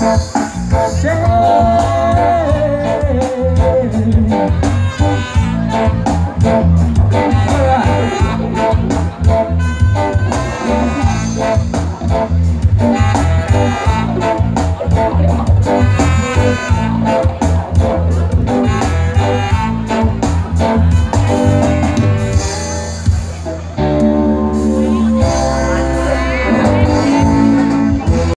Rock